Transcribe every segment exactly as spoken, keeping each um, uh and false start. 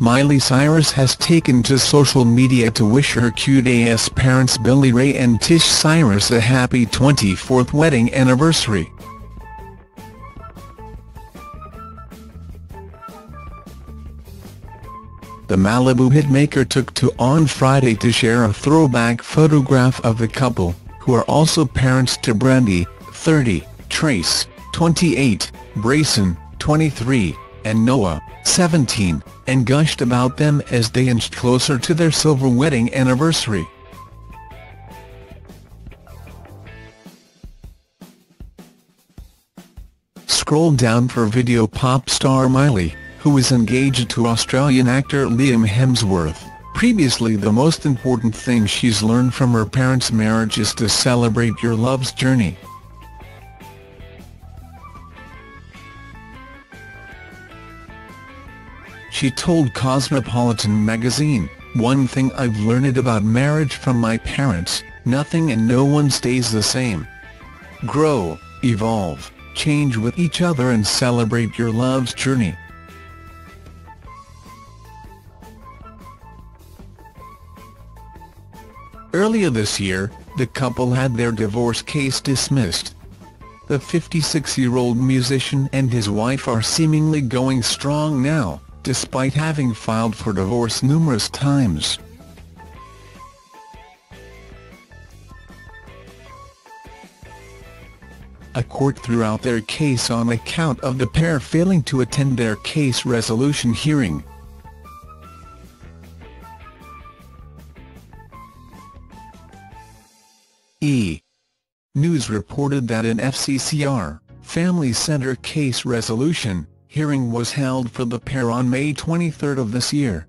Miley Cyrus has taken to social media to wish her cute-ass parents Billy Ray and Tish Cyrus a happy twenty-fourth wedding anniversary. The Malibu hitmaker took to on Friday to share a throwback photograph of the couple, who are also parents to Brandy, thirty, Trace, twenty-eight, Brayson, twenty-three, and Noah, seventeen, and gushed about them as they inched closer to their silver wedding anniversary. Scroll down for video. Pop star Miley, who is engaged to Australian actor Liam Hemsworth. Previously, the most important thing she's learned from her parents' marriage is to celebrate your love's journey. She told Cosmopolitan magazine, "One thing I've learned about marriage from my parents, nothing and no one stays the same. Grow, evolve, change with each other and celebrate your love's journey." Earlier this year, the couple had their divorce case dismissed. The fifty-six-year-old musician and his wife are seemingly going strong now, despite having filed for divorce numerous times. A court threw out their case on account of the pair failing to attend their case resolution hearing. E! News reported that an F C C R, Family Center case resolution, hearing was held for the pair on May twenty-third of this year.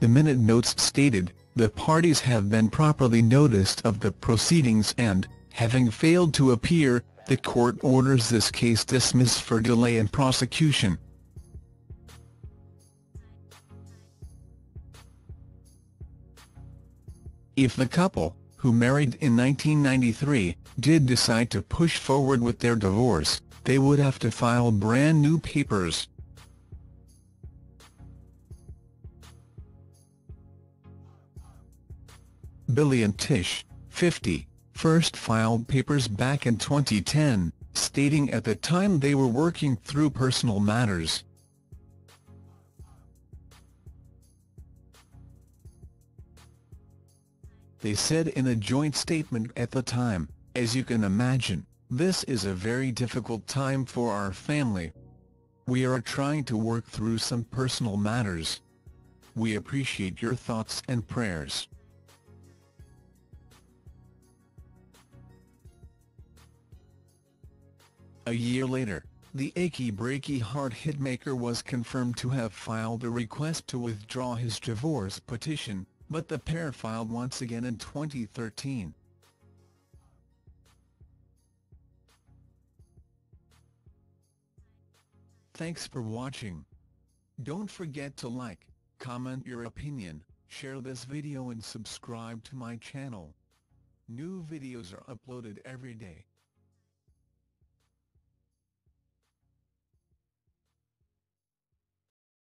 The minute notes stated, the parties have been properly noticed of the proceedings and, having failed to appear, the court orders this case dismissed for delay in prosecution. If the couple, who married in nineteen ninety-three, did decide to push forward with their divorce, they would have to file brand new papers. Billy and Tish, fifty, first filed papers back in twenty ten, stating at the time they were working through personal matters. They said in a joint statement at the time, "As you can imagine, this is a very difficult time for our family. We are trying to work through some personal matters. We appreciate your thoughts and prayers." A year later, the Achy Breaky Heart hitmaker was confirmed to have filed a request to withdraw his divorce petition, but the pair filed once again in twenty thirteen. Thanks for watching. Don't forget to like, comment your opinion, share this video and subscribe to my channel. New videos are uploaded every day.